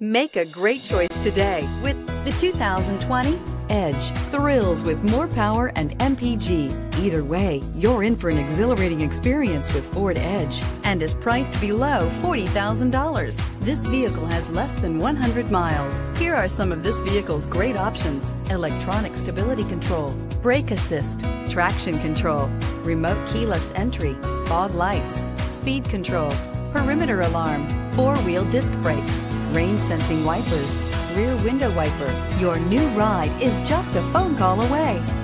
Make a great choice today with the 2020 Edge. Thrills with more power and MPG. Either way, you're in for an exhilarating experience with Ford Edge and is priced below $40,000. This vehicle has less than 100 miles. Here are some of this vehicle's great options: electronic stability control, brake assist, traction control, remote keyless entry, fog lights, speed control, perimeter alarm, four-wheel disc brakes, rain-sensing wipers, rear window wiper. Your new ride is just a phone call away.